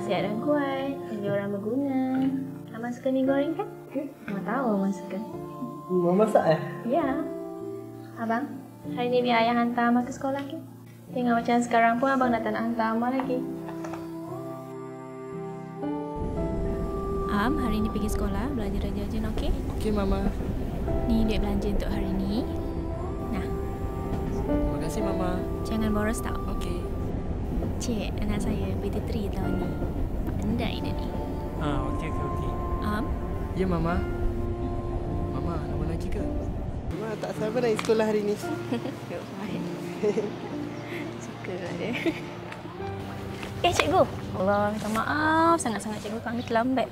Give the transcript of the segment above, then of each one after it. sihat dan kuat, jadi orang berguna. Mama suka mie goreng kan? Mama tahu Mama suka. Mama masak eh? Ya. Abang, hari ni biar Ayah hantar Mama ke sekolah ke? Tengok macam sekarang pun Abang dah tak nak hantar Mama lagi. Am, hari ni pergi sekolah, belajar rajin-rajin, okey? Okey, Mama. Ni duit belanja untuk hari ni. Nah. Terima kasih, Mama. Jangan boros tau. Okey. Cik, anak saya PT3 tahun ni. Pandai dia ni. Ah, okey. Am? Ya, Mama. Mama, nak mana lagi ke? Mama tak sabar nak sekolah hari ni. Yo, baik. Sukalah dia. Eh, cikgu. Allah, minta maaf sangat-sangat cikgu. Kami terlambat.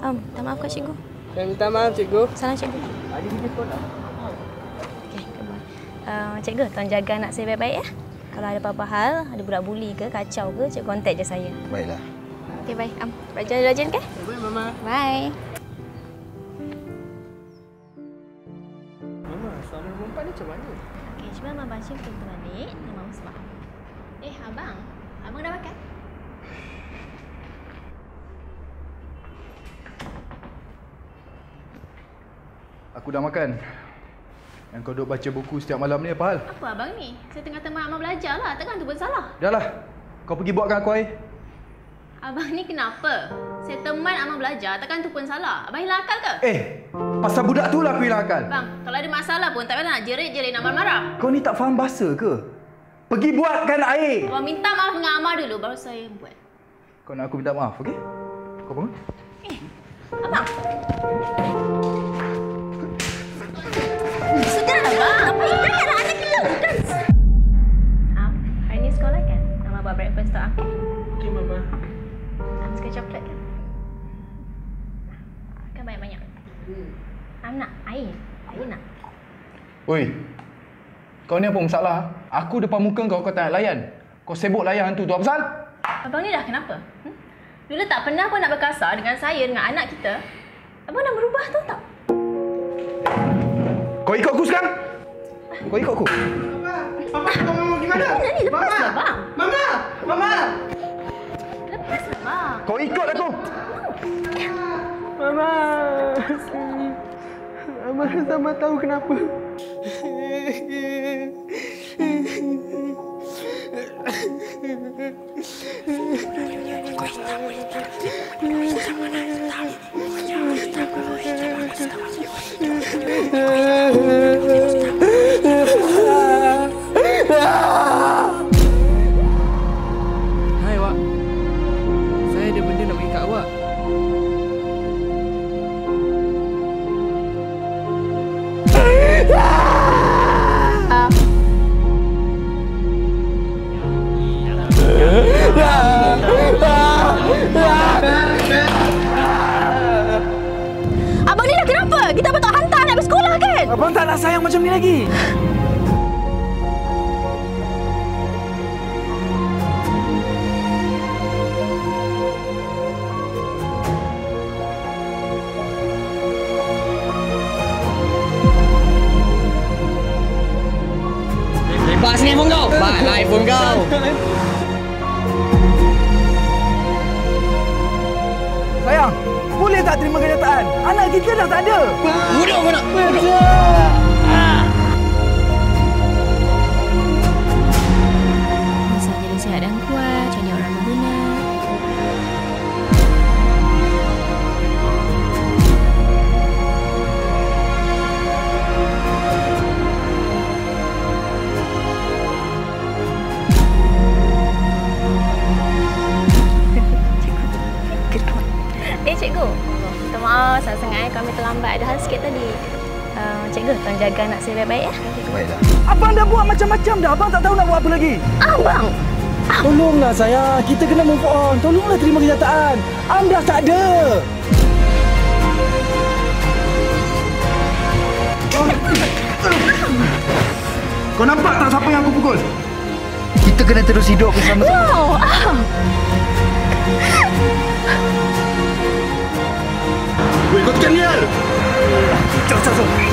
Minta maaf kat cikgu. Kami minta maaf, cikgu. Salam, cikgu. Ada di sekolah. Okey, come on. Cikgu, tolong jaga anak saya baik-baik ya. Kalau ada apa-apa hal, ada budak buli ke, kacau ke, cikgu kontak je saya. Baiklah. Okey, bye. Rajin-rajin ke? Bye, Mama. Bye. Mama, soal nombor 4 ni macam mana? Okey, cuba Mama baca pintu balik. Mama sebab. Eh, Abang. Abang dah makan? Aku dah makan. Yang kau duduk baca buku setiap malam ni apa hal? Apa Abang ni? Saya tengah teman Abang belajar lah. Takkan tu bersalah? Dah lah. Kau pergi buatkan aku air. Abang ni kenapa? Saya teman Abang belajar. Takkan tu pun salah. Abang hilang akal ke? Eh! Pasal budak tu lah aku hilang akal. Bang, kalau ada masalah pun tak payah nak jerit-jerit nak marah-marah. Kau ni tak faham bahasa ke? Pergi buatkan air! Abang minta maaf dengan Amar dulu baru saya buat. Kau nak aku minta maaf, okey? Kau bangun. Eh! Abang! Sudahlah, Bang. Apa sudahlah anak kita? Hari ni sekolah kan? Mama buat breakfast untuk aku. Okey, Mama. Am suka coklat kan? Makan banyak-banyak. Am nak air. Air nak. Oi. Kau ni apa masalah? Aku depan muka kau, kau tak nak layan. Kau sibuk layan hantu tu. Apa pasal? Abang ni dah kenapa? Dulu tak pernah pun nak berkasar dengan saya, dengan anak kita. Abang dah berubah tau tak? Kau ikut aku sekarang? Kau ikut aku? Mama! Mama! Gimana? Ni lepaslah, Bang! Mama! Mama! Lepaslah, Bang! Kau ikut aku! Mama! Mama sama tahu kenapa. Abang ni dah kenapa? Kita betul hantar nak bersekolah kan? Abang tak nak sayang macam ni lagi. Lepas ni iPhone kau. Baiklah iPhone kau. Sayang, boleh tak terima kenyataan? Anak kita dah tak ada. Bodoh kau nak. Masa jadi sihat dan kuat, jadi orang berguna. Cikgu, minta maaf sangat-sangat kami terlambat. Ada hal sikit tadi. Cikgu, tolong jaga anak saya baik-baik ya. Baiklah. Abang dah buat macam-macam dah. Abang tak tahu nak buat apa lagi. Abang! Tolonglah sayang. Kita kena move on. Tolonglah terima kenyataan. Am dah tak ada. Kau nampak tak siapa yang aku pukul? Kita kena terus hidup bersama-sama. Wow! Ikutkan dia! Cepat!